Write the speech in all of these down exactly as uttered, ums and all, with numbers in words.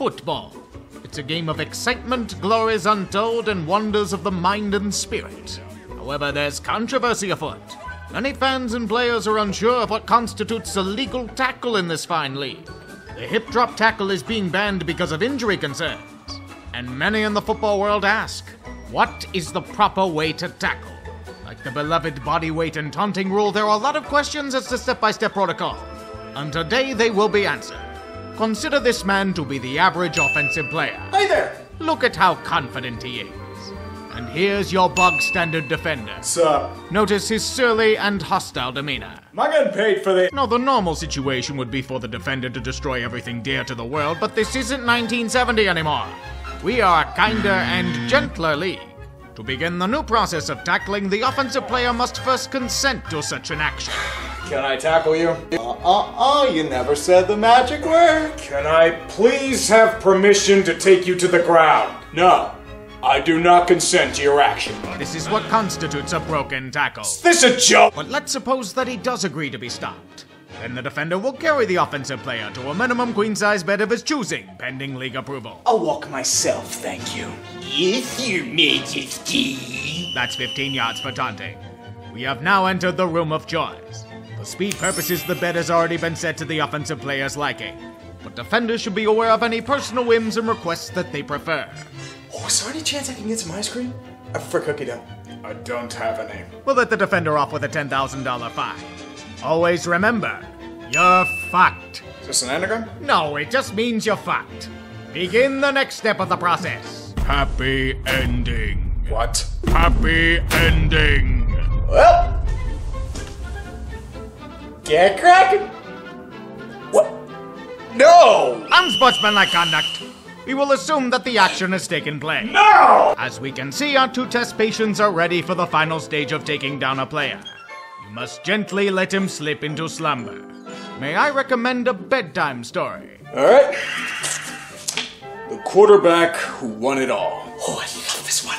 football. It's a game of excitement, glories untold, and wonders of the mind and spirit. However, there's controversy afoot. Many fans and players are unsure of what constitutes a legal tackle in this fine league. The hip drop tackle is being banned because of injury concerns. And many in the football world ask, what is the proper way to tackle? Like the beloved body weight and taunting rule, there are a lot of questions as to step-by-step protocol. And today they will be answered. Consider this man to be the average offensive player. Hey there! Look at how confident he is. And here's your bog standard defender. Sup? Notice his surly and hostile demeanor. Am I getting paid for this? No, the normal situation would be for the defender to destroy everything dear to the world, but this isn't nineteen seventy anymore. We are a kinder and gentler league. To begin the new process of tackling, the offensive player must first consent to such an action. Can I tackle you? Uh-uh-uh, you never said the magic word. Can I please have permission to take you to the ground? No, I do not consent to your action. This is what constitutes a broken tackle. Is this a joke? But let's suppose that he does agree to be stopped. Then the defender will carry the offensive player to a minimum queen-size bed of his choosing, pending league approval. I'll walk myself, thank you. Yes, Your Majesty. That's fifteen yards for taunting. We have now entered the room of choice. For speed purposes, the bed has already been set to the offensive player's liking, but defenders should be aware of any personal whims and requests that they prefer. Oh, is there any chance I can get some ice cream? For cookie dough. I don't have a name. We'll let the defender off with a ten thousand dollar fine. Always remember, you're fucked. Is this an anagram? No, it just means you're fucked. Begin the next step of the process. Happy ending. What? Happy ending. Well, get cracking. What? No! Unsportsmanlike conduct. We will assume that the action has taken place. No! As we can see, our two test patients are ready for the final stage of taking down a player. Must gently let him slip into slumber. May I recommend a bedtime story? All right. The quarterback who won it all. Oh, I love this one.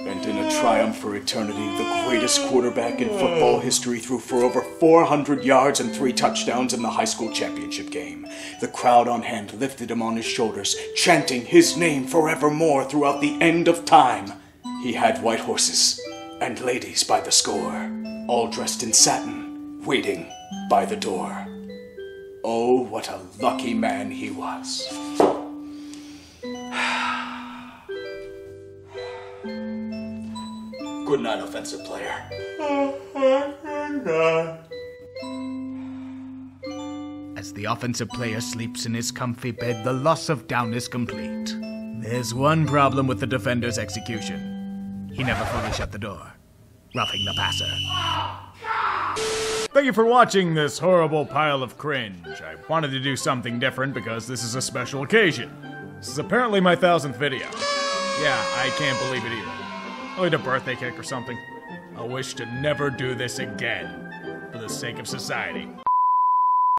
And in a triumph for eternity, the greatest quarterback in football history threw for over four hundred yards and three touchdowns in the high school championship game. The crowd on hand lifted him on his shoulders, chanting his name forevermore throughout the end of time. He had white horses and ladies by the score, all dressed in satin, waiting by the door. Oh, what a lucky man he was. Good night, offensive player. As the offensive player sleeps in his comfy bed, the loss of down is complete. There's one problem with the defender's execution. He never fully shut the door, roughing the passer. Thank you for watching this horrible pile of cringe. I wanted to do something different because this is a special occasion. This is apparently my thousandth video. Yeah, I can't believe it either. Only a birthday cake or something. I wish to never do this again, for the sake of society.